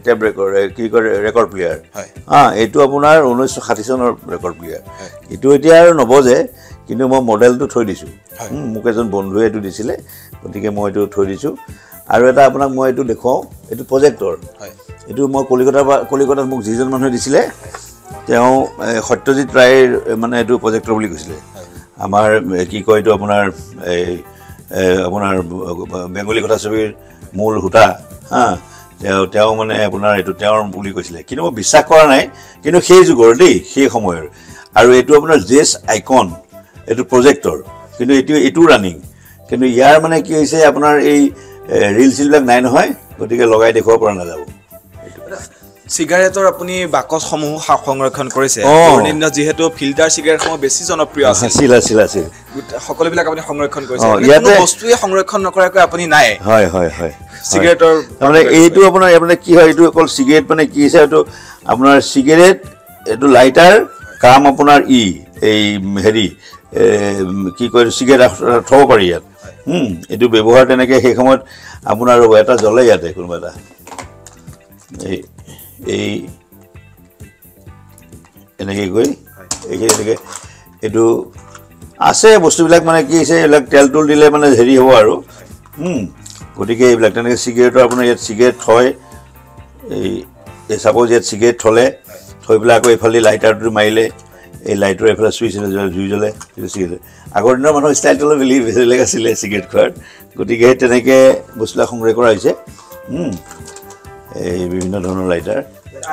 টেপ ৰেকৰ্ড কি কৰে ৰেকৰ্ড প্লেয়াৰ হ্যাঁ এটো আপোনাৰ nineteen sixty চনৰ ৰেকৰ্ড প্লেয়াৰ এটো এতিয়া আৰু নবজে কিন্তু মই মডেলটো থৈ দিছো মোক এজন বন্ধুৱে এটো দিছিলে গতিকে মই এটো থৈ দিছো আৰু এটা আপোনাক মই এটো দেখাও এটো প্ৰজেক্টৰ এটো মই কলিকতা কলিকতা মোক যিজন মানুহে দিছিলে তেওঁ সত্যজিৎ ৰায় মানে এটো প্ৰজেক্টৰ বুলি কৈছিলে আমার কি কয় তো আপনার এই আপনার বেঙ্গলি কথা ছবিৰ মূল হুটা হ্যাঁ তেও তেও মানে আপনার এটো তেওৰ বুলি কৈছিলে কিন্তু মই বিশ্বাস কৰা নাই কিন্তু সেই যুগৰ দেই সেই সময়ৰ আৰু এটো আপোনাৰ জেছ আইকন এটো প্ৰজেক্টৰ কিন্তু এটো এটো ৰানিং কিন্তু ইয়াৰ মানে কি হৈছে আপোনাৰ এই ৰিল চিলক নাই নহয় গতিকে লগাই দেখুৱা পৰা নাযাব Cigarettor apuni bakos samuh সংৰক্ষণ কৰিছে অনিন্ন যেহেতু ফিল্টাৰ সিগারেট সম বেছি জনপ্ৰিয় আছে ছিল ছিল ছিল সকলো বিলাক আপুনি সংৰক্ষণ কৰিছে কিন্তু বস্তুই সংৰক্ষণ নকৰাকৈ আপুনি নাই হয় হয় হয় সিগারেটৰ মানে এইটো আপোনাৰ মানে কি হয় এইটো অকল সিগারেট মানে কি আছে এইটো আপোনাৰ সিগারেট এইটো লাইটাৰ কাম আপোনাৰ ই এই হেৰি কি কয় সিগারেট থব পাৰি ইয়াত হুম এইটো ব্যৱহাৰ তেনেকৈ সেই সময়ত আপোনাৰ এটা জ্বলে ইয়াতে কোনবা এটা এই A and a good do I say, was to like my case, like tell to the lemon as Harry Horo. Hm, could he give like a cigarette or a cigarette toy? A supposed cigarette tolle, toy black way for the lighter to mile, a lighter for a switch as usually. You see, I got no one who started to believe is a legacy cigarette card. Could he get an again? Busla home records. Hm. এই বিভিন্ন ধৰণৰ লাইটাৰ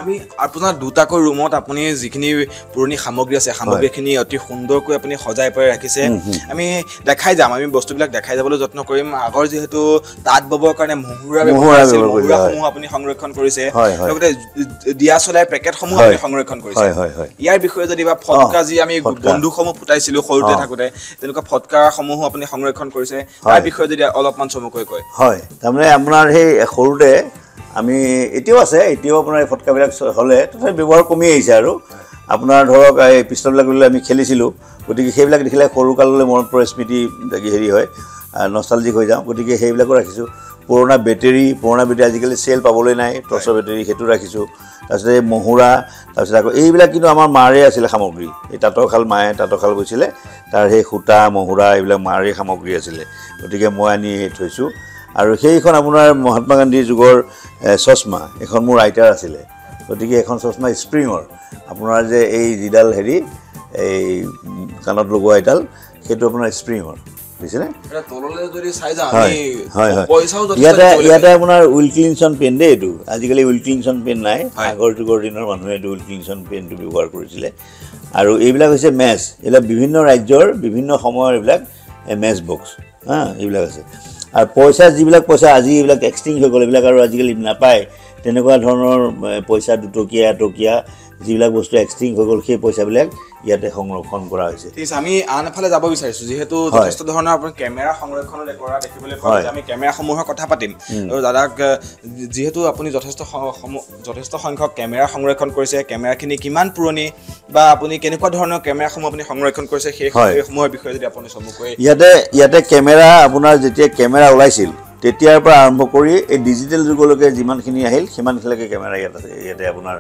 আমি আপোনাৰ দুটা কৈ ৰুমত আপুনি যিখিনি পুৰণি সামগ্ৰী আছে সামগ্ৰীখিনি অতি সুন্দৰকৈ আপুনি সজাই পাই ৰাখিছে আমি দেখাই যাম আমি বস্তুবিলাক দেখাই যাবলৈ যত্ন কৰিম আগৰ যেহেতু তাত ববৰ কাৰণে মহুৰা মহুৰাসমূহ আপুনি সংৰক্ষণ কৰিছে লগতে দিয়া চলাই পেকেটসমূহ আপুনি সংৰক্ষণ কৰিছে ইয়াৰ বিষয়ে যদি বা ফটকা যি আমি বন্ধুসমূহ ফুটাইছিল সৰুতে থাকোতে তেনকা ফটকাসমূহ আপুনি সংৰক্ষণ কৰিছে তাৰ বিষয়ে যদি অলপমান চমুকৈ কয় হয় তাৰমানে আপোনাৰ সেই সৰুতে আমি এটিও আছে এটিও আপোনাৰ ফটকা বিলাক হলে তথা ব্যৱহাৰ কমি আহিছে আৰু আপোনাৰ ধৰক এই পিস্তল বিলাক লৈ আমি খেলিছিলো গতিকে সেইবিলাক দেখিলে সৰু কাললৈ মনত পৰে স্মৃতি হেৰি হয় নষ্টালজিক হৈ যাওঁ গতিকে সেইবিলাকো ৰাখিছো পুৰণা বেটাৰী পুৰণা বেটাৰী আজিকালি সেল পাবলৈ নাই টৰ্চ বেটাৰী হেতু ৰাখিছো তাৰছতে মহুৰা তাৰছতে আকৌ এইবিলাক কিন্তু আমাৰ মাৰে আছিল সামগ্ৰী এই তাতৰখাল মায়ে তাতৰখাল গৈছিলে তাৰ সেই খুটা মহুৰা এইবিলাক মাৰে সামগ্ৰী আছিল গতিকে মই আনি থৈছো আৰু সেইখন আপোনাৰ মহাত্মা গান্ধী যুগৰ চশমা এখন মোৰ ৰাইটাৰ আছিল গতিকে এখন চশমা স্প্ৰিংৰ আপোনাৰ যে এই জিডাল হেৰি এই কানত লগোৱা এডাল সেইটো আপোনাৰ স্প্ৰিংৰ বুঝিছেনে এটা তললে যদি চাই যা আমি পয়সাও যদি ইয়াতে ইয়াতে আপোনাৰ উইল ক্লিনছন পেন দে এটো আজিকালি উইল ক্লিনছন পেন নাই আগৰ যুগৰ দিনৰ মানুহে উইল ক্লিনছন পেনটো ব্যৱহাৰ কৰিছিলে আৰু এইবিলাক হৈছে মেচ এলা বিভিন্ন ৰাজ্যৰ বিভিন্ন সময়ৰ এইবিলাক মেচ বক্স হা এইবিলাক আছে আর পয়সা জিবিলাক পয়সা আজি ইবিলাক এক্সটিং হৈ গলে ইবিলাক আৰু আজিকালি না পায় তেনেকুৱা ধৰণৰ পয়সা দুটকিয়া টকিয়া জিবিলাক বস্তু এক্সটিং হৈ গল সেই পয়সা বিলাক ইয়াতে সংৰক্ষণ কৰা হৈছে ঠিক আছে আমি আনফালে যাব বিচাৰিছো যেহেতু যথেষ্ট ধৰণৰ আপোনাৰ কেমেৰা সংৰক্ষণ কৰা দেখিবলৈ পাওঁ আমি কেমেৰা সমূহৰ কথা পাতিম আৰু দাদাক যেহেতু আপুনি যথেষ্ট যথেষ্ট সংখ্যক কেমেৰা সংৰক্ষণ কৰিছে কেমেৰাখিনি কিমান পুৰণি বা আপুনি কেনেকুৱা ধৰণৰ কেমেৰা সমূহ আপুনি সংৰক্ষণ কৰিছে সেই সমূহৰ বিষয়ে যদি আপুনি চমুকৈ ইয়াতে ইয়াতে কেমেৰা আপোনাৰ যেতিয়া কেমেৰা ওলাইছিল তেতিয়াৰ পৰা আৰম্ভ কৰি এই ডিজিটেল যুগলৈকে যিমানখিনি আহিল সিমানখিনিলৈকে কেমেৰা ইয়াত আছে ইয়াতে আপোনাৰ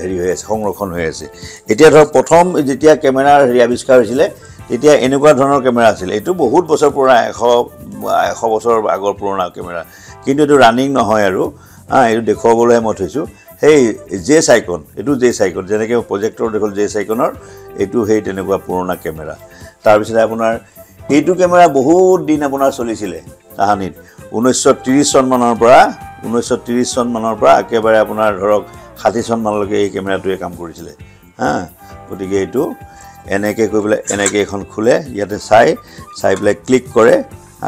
হেৰি হৈ আছে সংৰক্ষণ হৈ আছে এতিয়া ধৰ প্ৰথম যেতিয়া কেমেৰাৰ হেৰি আৱিষ্কাৰ হৈছিল তেতিয়া এনেকুৱা ধৰণৰ কেমেৰা আছিল এইটো বহুত বছৰ পুৰণা এশ বছৰ আগৰ পুৰণা কেমেৰা কিন্তু এইটো ৰানিং নহয় আৰু এইটো দেখুৱাবলৈ মই থৈছোঁ সেই জে চাইকন এইটো জে চাইকন যেনেকৈ প্ৰজেক্টৰ দেখোঁ জে চাইকনৰ এইটো সেই তেনেকুৱা পুৰণা কেমেৰা তাৰপিছতে আপোনাৰ এইটো কেমেৰা বহুত দিন আপোনাৰ চলিছিলে তাহানিত nineteen thirty চন মানৰ পৰা nineteen thirty চন মানৰ পৰা একেবাৰে আপোনাৰ ধৰক sixty চন মানলৈকে এই কেমেৰাটোৱে কাম কৰিছিল হা গতিকে এইটো এনেকৈ কৈবলে এনেকৈ এখন খুলে ইয়াতে চাই চাই ব্লেক ক্লিক কৰে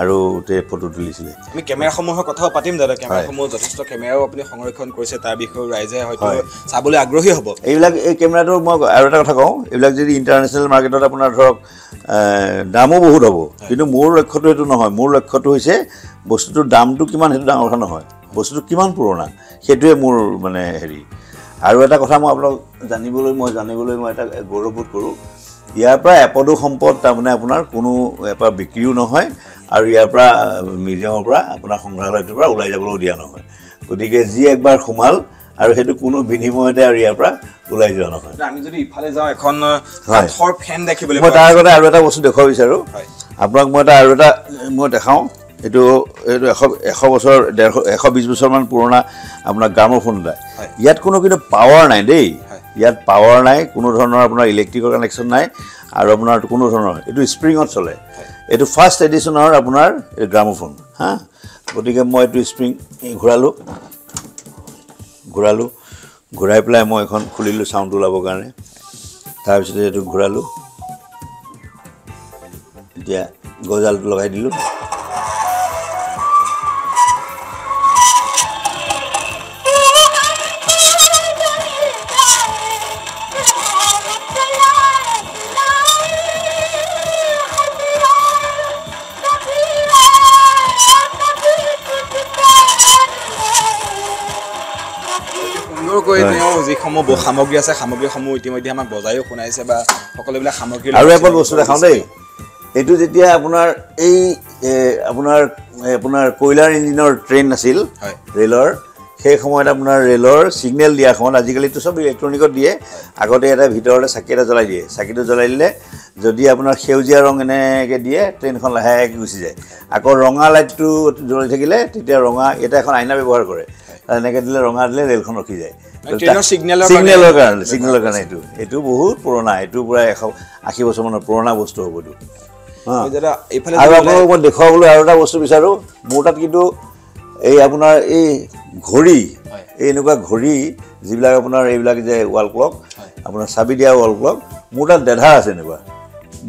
আৰু তে ফটো তুলিছিলে আমি ক্যামেরা সমূহৰ কথা পাতিম দাদা ক্যামেরা সমূহ যথেষ্ট ক্যামেৰাও আপুনি সংৰক্ষণ কৰিছে তাৰ বিষয়ে ৰাইজে হয়তো চাবলৈ আগ্ৰহী হ'ব এইবিলাক এই ক্যামেৰাটো মই আৰু এটা কথা কওঁ এইবিলাক যদি ইন্টাৰনেশনাল মাৰ্কেটত আপোনাৰ ধৰক দামো বহুত হ'ব কিন্তু মোৰ লক্ষ্যটো এটো নহয় মোৰ লক্ষ্যটো হৈছে বস্তুটোৰ দামটো কিমান হেতু ডাঙৰ কথা নহয় বস্তুটো কিমান পুৰণা সেটোৱে মোৰ মানে হেৰি আৰু এটা কথা মই আপোনাক জানিবলৈ মই জানিবলৈ মই এটা গৌৰৱবোধ কৰোঁ ইয়াৰ পৰা এপডো সম্পদ তাৰমানে আপোনাৰ কোনো এপা বিক্ৰীও নহয় আৰু ইয়াৰ পৰা মিউজিয়ামৰ পৰা আপোনাৰ সংগ্ৰহালয়ৰ পৰা ওলাই যাবলৈ দিয়া নহয় গতিকে যি একবাৰ খুমাল আৰু হেতু কোনো বিনিময়তে আৰু ইয়াৰ পৰা ওলাই যোৱা নহয় আমি যদি ইফালে যাও এখন থৰ ফ্যান দেখিবলৈ মই তাৰ কথা আৰু এটা বস্তু দেখাব বিচাৰো আপোনাক মই এটা আৰু এটা মই দেখাও এটো এটো one hundred বছৰ one hundred twenty বছৰ মান পুৰণা আপোনাৰ গ্ৰামোফোন এটা ইয়াত কোনো কিন্তু পাৱাৰ নাই দেই ইয়াত পাৱাৰ নাই কোনো ধৰণৰ আপোনাৰ ইলেক্ট্ৰিকৰ কানেকচন নাই আৰু আপোনাৰ কোনো ধৰণৰ এটো স্প্ৰিংত চলে এটো ফার্স্ট এডিশনৰ আপোনাৰ গ্ৰামোফোন হা গতিকে মই এটো স্প্ৰিং ঘোৰালো ঘোৰালো ঘোৰাই প্লাই মই এখন খুলিলো সাউন্ড ওলাব কাৰণে তাৰ পিছতে এটো ঘোৰালো এতিয়া গজালটো লগাই দিলো Hamu bo hamu gya sa hamu gya hamu iti mo diya mag bozayo kuna isa ba pakalib la hamu gya. Aru apol gusto na kanda. Ito jitiya apunar ay apunar apunar koilar engineer train nasil railor. Kaya kamo yata apunar railor signal diya kamo na jikali to sab electronico diye. Agot yata bhitor na sakira jalai diye sakira jalai le jodi apunar kheujiya rong ne ke diye train kamo lahaya kusi jay. Agot ronga light to jalai thekile jitiya ronga yata kamo aina bebohar kore. এনেকে দিলে ৰঙা দিলে ৰেলখন ৰখি যায় ট্ৰেইনৰ সিগনেলৰ সিগনেলৰ কাৰণে সিগনেলৰ কাৰণে এটো এটো বহুত পুৰণা এটো পুৰা one hundred eighty বছৰ মানৰ পুৰণা বস্তু হ'ব এটো হ্যাঁ যেটা এইফালে আৰু আপোনাক দেখাবলৈ আৰু এটা বস্তু বিচাৰো মোৰ তাত কিন্তু এই আপোনাৰ এই ঘড়ী এই এনেকুৱা ঘড়ী যিবিলাক আপোনাৰ এইবিলাক যে ওয়াল ক্লক আপোনাৰ চাবি দিয়া ওয়াল ক্লক মোৰ তাত দেধা আছে এনেকুৱা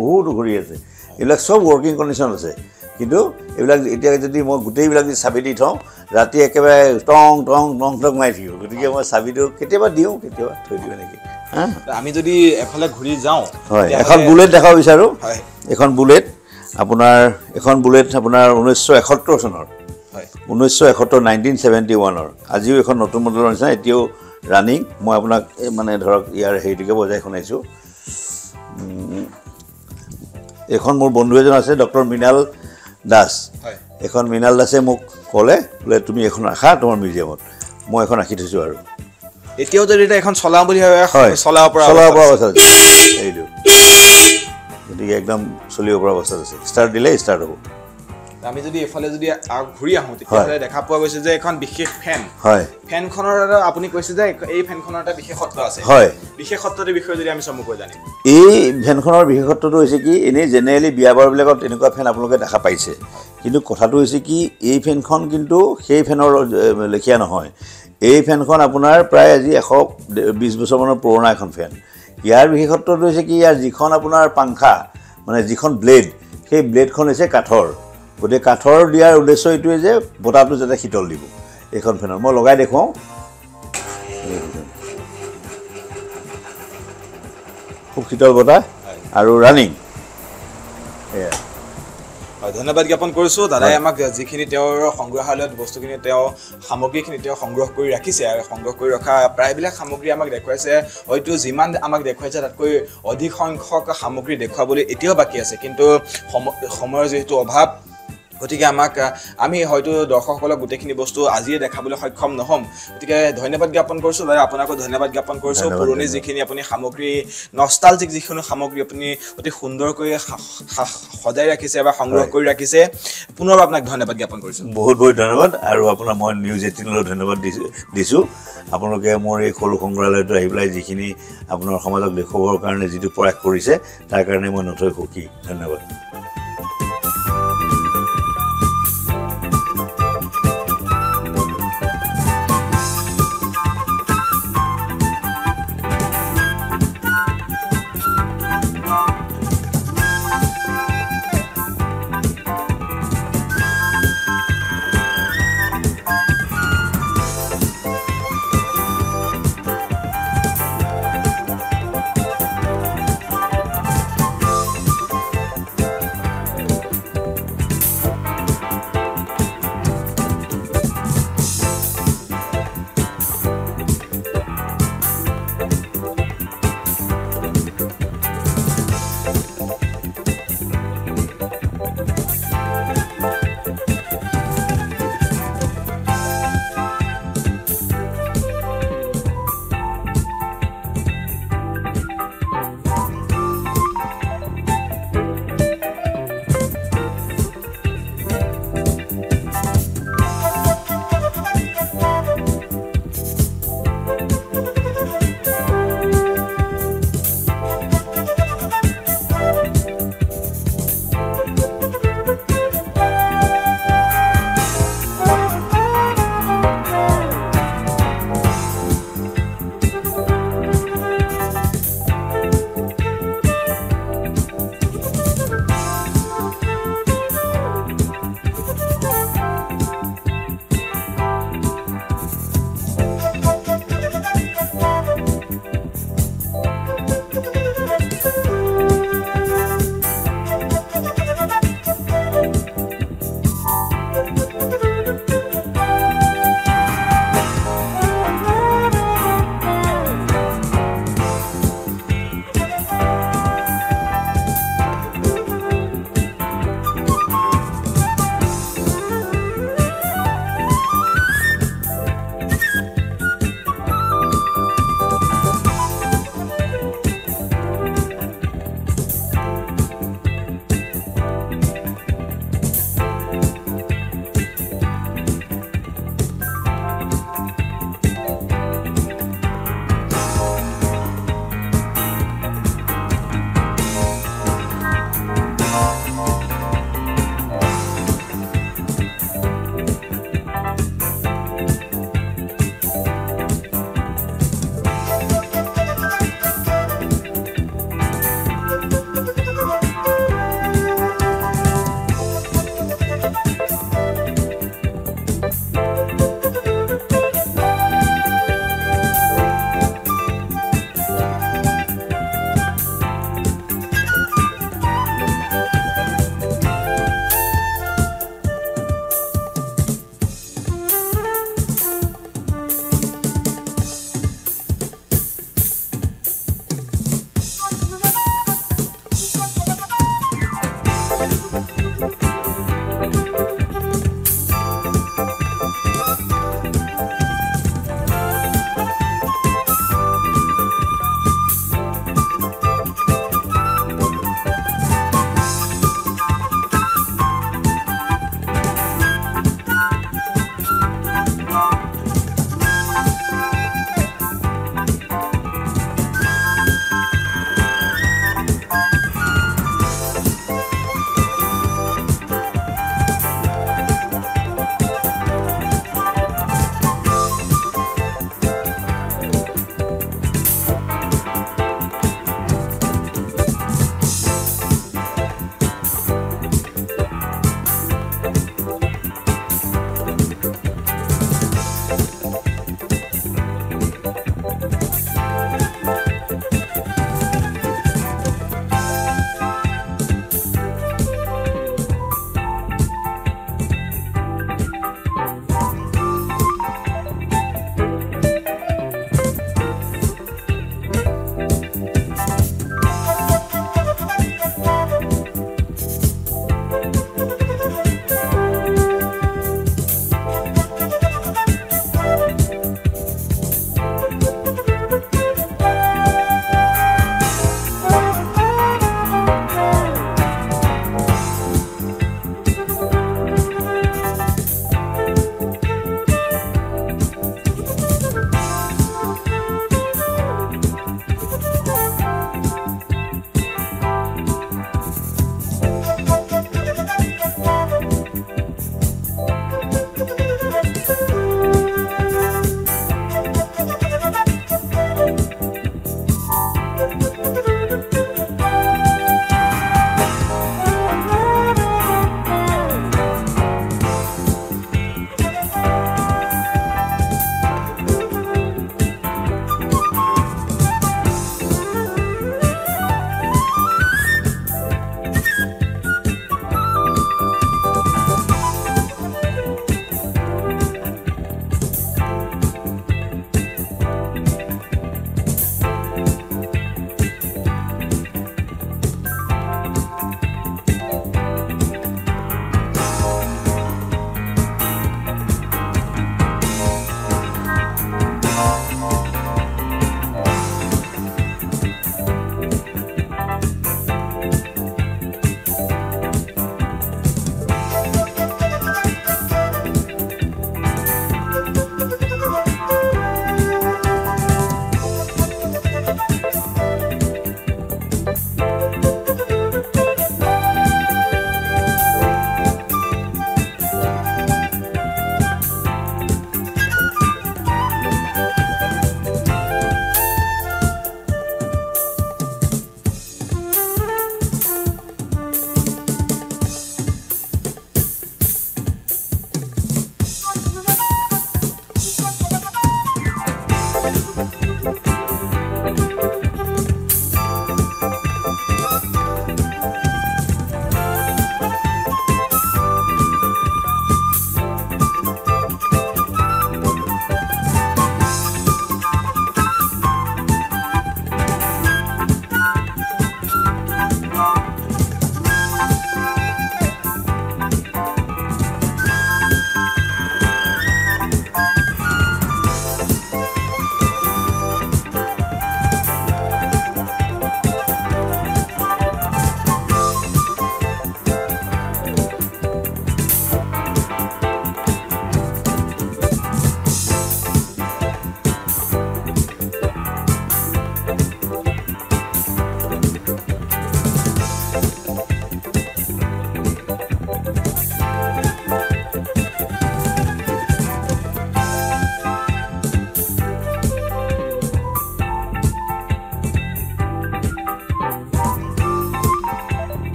বহুত ঘড়ী আছে এইবিলাক সব ওয়ার্কিং কন্ডিশন আছে কিন্তু এবিলাক এতিয়া যদি মই গুটেইবিলাক যদি সাবি দি থওঁ ৰাতি একেবাৰে টং টং টং টং মাই দিও গতিকে মই সাবি দিও কেতিয়াবা দিও কেতিয়াবা থৈ দিও নেকি আমি যদি এফালে ঘূৰি যাওঁ এখন বুলেট দেখাব বিচাৰো এখন বুলেট আপোনাৰ এখন বুলেট আপোনাৰ nineteen seventy-one চনৰ হয় nineteen seventy-one nineteen seventy-one ৰ আজিও এখন নতুন মডেলৰ আছে এতিয়াও ৰানিং মই আপোনাক মানে ধৰক ইয়াৰ হেইটিকে বজাই শুনাইছো এখন মোৰ বন্ধু এজন আছে ডক্টৰ মিনাল দাস এখন মিনাল দাসে মোক কলে বলে তুমি এখন রাখা তোমার মিউজিয়ামত মই এখন রাখি থৈছো আৰু এতিয়াও যদি এটা এখন চলাও বুলি হয় চলাও পৰা চলাও পৰা অৱস্থা আছে এইটো যদি একদম চলিও পৰা অৱস্থা আছে স্টার্ট দিলে স্টার্ট হ'ব আমি যদি এফালে যদি ঘুৰি আহো তেতিয়া দেখা পোৱা গৈছে যে এখন বিশেষ ফ্যান হয় ফ্যানখনৰ আপুনি কৈছে যে এই ফ্যানখনৰ এটা বিশেষত্ব আছে হয় বিশেষত্বৰ বিষয়ে যদি আমি সমুকৈ জানি এই ফ্যানখনৰ বিশেষত্বটো হৈছে কি এনে জেনেৰেলি বিয়াবৰ বিলাকত এনেকুৱা ফ্যান আপোনালোকে দেখা পাইছে কিন্তু কথাটো হৈছে কি এই ফ্যানখন কিন্তু সেই ফ্যানৰ লেখিয়া নহয় এই ফ্যানখন আপোনাৰ প্ৰায় আজি one hundred twenty বছৰ মানৰ পুৰণা এখন ফ্যান ইয়াৰ বিশেষত্বটো হৈছে কি ইয়াৰ যিখন আপোনাৰ পাংখা মানে যিখন ব্লেড সেই ব্লেডখন হৈছে কাঠৰ ওদে কাঠৰ দিয়াৰ উদ্দেশ্য ইটোৱে যে বতাহটো যাতে শীতল দিব এখন ফেনৰ মই লগাই দেখো খুব শীতল বতাহ আৰু ৰানিং এয়া ধন্যবাদ জ্ঞাপন কৰিছো দাদাই আমাক যিখিনি তেওঁৰ সংগ্ৰহালয়ত বস্তুখিনি তেওঁ সামগ্ৰীখিনি তেওঁ সংগ্ৰহ কৰি ৰাখিছে আৰু সংগ্ৰহ কৰি ৰখা প্ৰায়বিলাক সামগ্ৰী আমাক দেখুৱাইছে হয়তো যিমান আমাক দেখুৱাইছে তাতকৈ অধিক সংখ্যক সামগ্ৰী দেখুৱাবলৈ এতিয়াও বাকী আছে কিন্তু সময়ৰ যেহেতু অভাৱ গতিকে আমাক আমি হয়তো দৰ্শকসকলক গোটেইখিনি বস্তু আজিয়ে দেখাবলৈ সক্ষম নহম গতিকে ধন্যবাদ জ্ঞাপন কৰিছো দাদা আপোনাকো ধন্যবাদ জ্ঞাপন কৰিছো পুৰণি যিখিনি আপুনি সামগ্ৰী নষ্টালজিক যিখিনি সামগ্ৰী আপুনি অতি সুন্দৰকৈ সজাই ৰাখিছে বা সংগ্ৰহ কৰি ৰাখিছে পুনৰ আপোনাক ধন্যবাদ জ্ঞাপন কৰিছো বহুত বহুত ধন্যবাদ আৰু আপোনাৰ মই নিউজ এইটিনলৈ ধন্যবাদ দিছো আপোনালোকে মোৰ এই কল সংগ্ৰহালয়টো আহিবলৈ যিখিনি আপোনাৰ সমাজক দেখুৱাৰ কাৰণে যিটো প্ৰয়াস কৰিছে তাৰ কাৰণে মই নথৈ সুখী ধন্যবাদ